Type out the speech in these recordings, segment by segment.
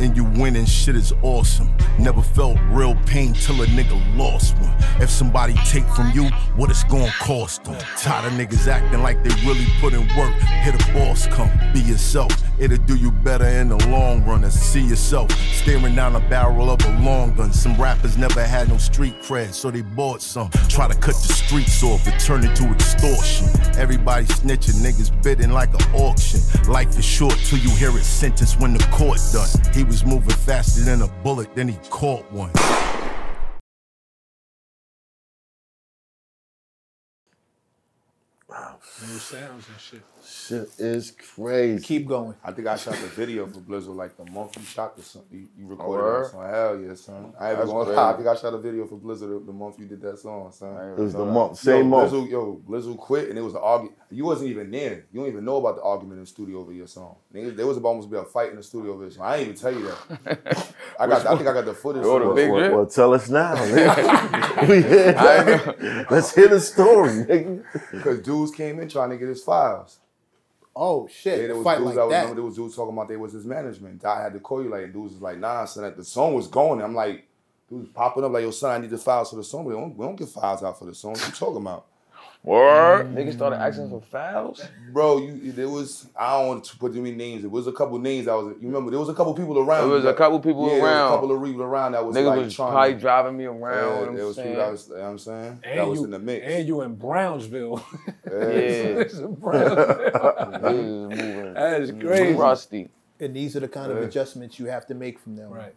and you winning shit is awesome. Never felt real pain till a nigga lost one. If somebody take from you, what it's gonna cost them. Tired of niggas acting like they really put in work. Hear the boss come, be yourself. It'll do you better in the long run than see yourself staring down the barrel of a long gun. Some rappers never had no street cred, so they bought some. Try to cut the streets off, it turned into extortion. Everybody snitching, niggas bidding like an auction. Life is short till you hear it sentenced when the court done. He was moving faster than a bullet, then he caught one. New sounds and shit. Shit is crazy. Keep going. I think I shot the video for Blizzle like the month you shot this. You recorded that song. Hell yeah, son. I think I shot a video for Blizzle the month you did that song, son. It was the month. Same month. Blizzle quit and it was an argument. You wasn't even there. You don't even know about the argument in the studio over your song. Niggas, there was about almost be a fight in the studio over your song. I didn't even tell you that. I think I got the footage. Well, tell us now, man. Let's hear the story, nigga. Because dudes came in trying to get his files. Oh shit! Yeah, there was dudes like that. There was dudes talking about they was his management. I had to call you like, and dudes was like, nah, son. Like, the song was going. I'm like, dudes popping up like, yo, son, I need the files for the song. We don't get files out for the song. What you talking about? Word. Niggas started asking for files. Bro, there was, I don't want to put too many names. There was a couple names I was. You remember there was a couple people around. There was a couple people around. There was a couple of people around that was niggas like was probably driving me around. Yeah, there was people that was, you know what I'm saying? And that was in the mix. And you in Brownsville. Yeah. It's in Brownsville. That is crazy. Rusty. And these are the kind of adjustments you have to make from them. Right.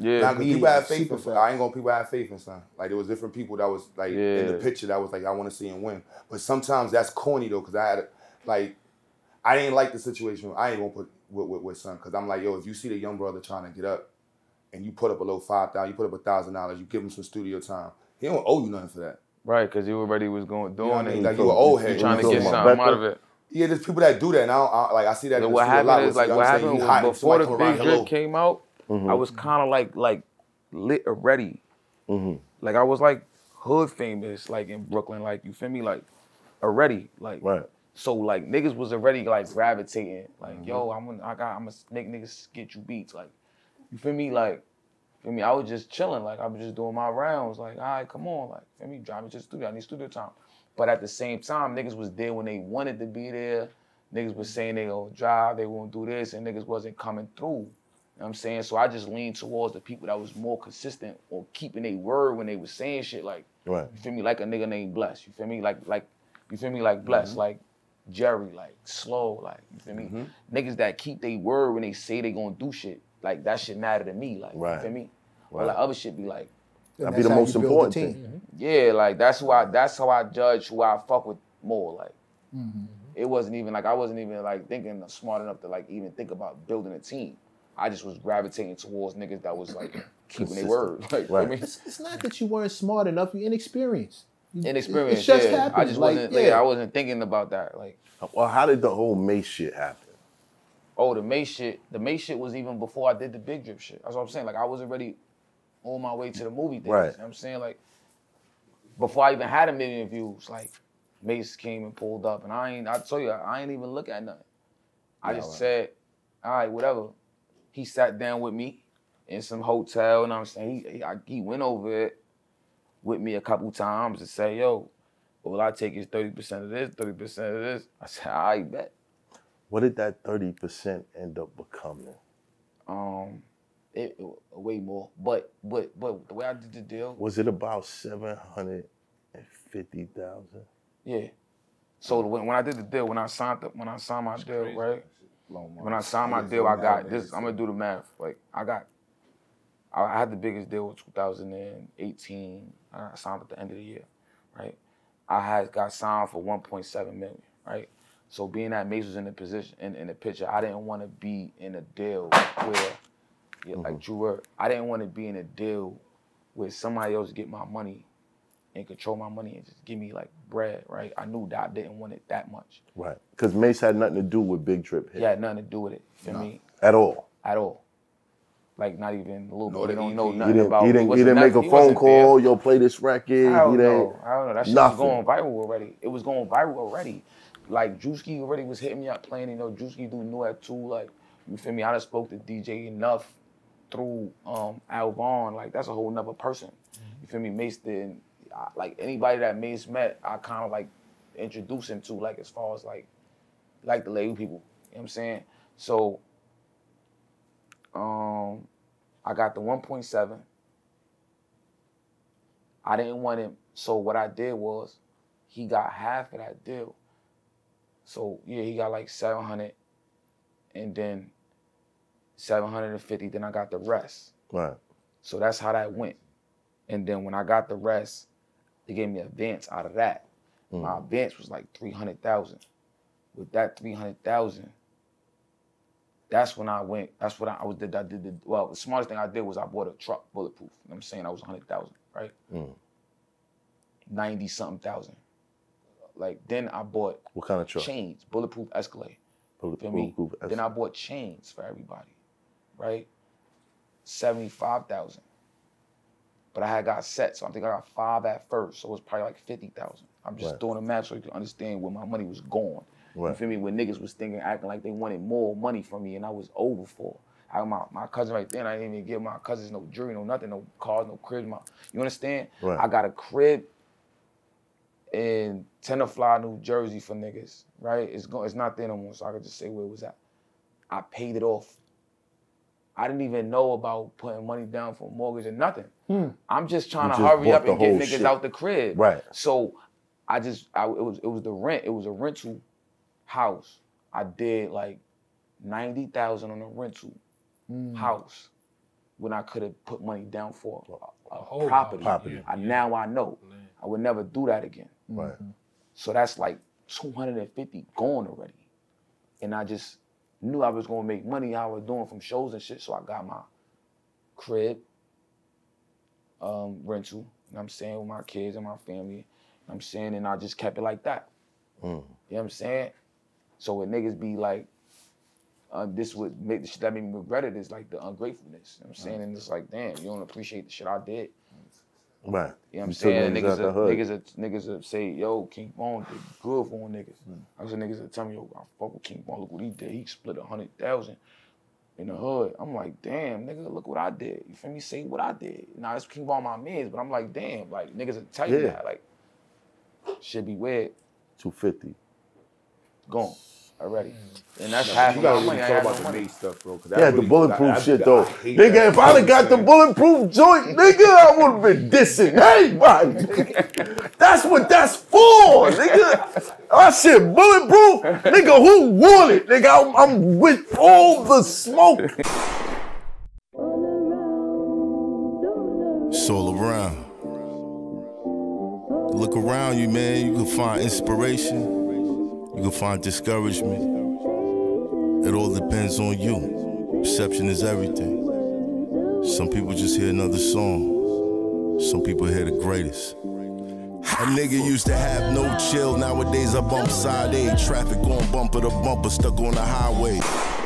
Yeah, now, people had faith in. I ain't gonna people have faith in son. Like there was different people that was like in the picture that was like I want to see him win. But sometimes that's corny though, cause I had like I didn't like the situation. I ain't gonna put with son, cause I'm like yo, if you see the young brother trying to get up, and you put up a low $5,000, you put up $1,000, you give him some studio time. He don't owe you nothing for that. Right, cause he already was doing it. Like you an old head, you trying to get something out of it. Yeah, there's people that do that, and I like I see that. What happened is like what happened before the Big Drip came out. Mm-hmm. I was kind of like lit already. Mm-hmm. Like I was like hood famous, like in Brooklyn, like you feel me, like already, like right. So like niggas was already like gravitating, like mm-hmm. yo, I'm gonna make niggas get you beats, like you feel me, like feel me. I was just chilling, like I was just doing my rounds, like all right, come on, like feel me, drive me to the studio, I need studio time. But at the same time, niggas was there when they wanted to be there. Niggas was saying they gonna drive, they won't do this, and niggas wasn't coming through. You know what I'm saying? So I just leaned towards the people that was more consistent or keeping their word when they was saying shit like, right. You feel me, like a nigga named Bless, you feel me? Like you feel me, like Bless, mm-hmm. like Jerry, like Slow, like, you feel me? Mm-hmm. Niggas that keep their word when they say they gonna do shit, like that shit matter to me, like, right. You feel me? Right. Or like other shit be like. That'd be the most important thing. Mm-hmm. Yeah, like that's how I judge who I fuck with more, like. Mm-hmm. It wasn't even like, I wasn't even like thinking smart enough to like even think about building a team. I just was gravitating towards niggas that was like keeping their word. Like, right. I mean, it's not that you weren't smart enough; you're inexperienced. Inexperienced. It just happened. I just like, wasn't. Yeah. Like, I wasn't thinking about that. Like, well, how did the whole MASE shit happen? Oh, the MASE shit. The MASE shit was even before I did the Big Drip shit. That's what I'm saying. Like, I was already on my way to the movie thing. Right. You know what I'm saying, like, before I even had a million views, like, MASE came and pulled up, and I told you, I ain't even look at nothing. I just said, all right, whatever. He sat down with me in some hotel, and I'm saying he went over it with me a couple times and said, yo, all I take is 30% of this, 30% of this. I said, I bet. What did that 30% end up becoming? Way more, but the way I did the deal. Was it about 750,000? Yeah. So when I did the deal, when I signed my deal, right? When I signed my deal, I got this. I'm gonna do the math. Like I had the biggest deal in 2018. I signed at the end of the year, right? I had got signed for 1.7 million, right? So being that MASE was in the position, in the picture, I didn't want to be in a deal where, yeah, like Drew, I didn't want to be in a deal where somebody else get my money and control my money and just give me like bread, right? I knew that I didn't want it that much. Right, because MASE had nothing to do with Big Drip hit. Yeah, nothing to do with it, you feel me? At all? At all. Like not even a little bit. They don't know nothing about it. He didn't make a phone call, yo, play this record. I don't know, that shit was going viral already. It was going viral already. Like Drewski already was hitting me up playing, you know, Drewski do New at 2, like, you feel me? I done spoke to DJ enough through Alvon, like that's a whole nother person. You feel me? Mace did, like anybody that Mace met, I kind of like introduced him to, like as far as like the label people. You know what I'm saying? So I got the 1.7. I didn't want him, so what I did was he got half of that deal. So yeah, he got like 700 and then 750, then I got the rest. Right. So that's how that went. And then when I got the rest, they gave me an advance out of that. My advance was like 300,000. With that 300,000, that's when I went, that's what I did, well, the smartest thing I did was I bought a truck bulletproof. You know what I'm saying? I was 100,000, right? 90-something thousand. Like then I bought what kind of truck? Chains, bulletproof Escalade. Bulletproof Escalade. Then I bought chains for everybody, right? 75,000. But I had got set, so I think I got 5 at first, so it was probably like 50,000. I'm just doing a math so you can understand where my money was going. You feel me? When niggas was thinking, acting like they wanted more money from me, and I was over for. My cousin right then, I didn't even give my cousins no jewelry, no nothing, no cars, no cribs. You understand? Right. I got a crib in Tenafly, New Jersey for niggas, right? It's not there no more, so I could just say where it was at. I paid it off. I didn't even know about putting money down for a mortgage or nothing. I'm just trying to hurry up and get niggas out the crib. Right. So I just, it was the rent. It was a rental house. I did like 90,000 on a rental house when I could have put money down for a property. Now I know. I would never do that again. Right. So that's like 250 gone already. And I just knew I was gonna make money. I was doing from shows and shit. So I got my crib, rental, you know what I'm saying, with my kids and my family. You know what I'm saying? And I just kept it like that. You know what I'm saying? So when niggas be like, this would make the shit that made me regret it is like the ungratefulness. You know what I'm saying? And it's like, damn, you don't appreciate the shit I did. Right. You know what I'm saying? Niggas say, yo, King Von did good for one niggas. I was niggas that tell me, yo, I fuck with King Von, look what he did. He split 100,000 in the hood. I'm like, damn, nigga, look what I did. You feel me? Say what I did. Now it's King Von my mans, but I'm like, damn, like niggas are tight that. Like, should be weird. 250. Gone. Already. And that's half of my money. I had about the stuff, bro. Yeah, the bulletproof shit, though. Nigga, if I would have got the bulletproof joint, nigga, I would have been dissing everybody. That's what that's for, nigga. I said bulletproof. Nigga, who want it? Nigga, I'm with all the smoke. It's all around. Look around you, man. You can find inspiration. You can find discouragement. It all depends on you. Perception is everything. Some people just hear another song. Some people hear the greatest. A nigga used to have no chill. Nowadays I bump side A. Traffic going bumper to bumper, stuck on the highway.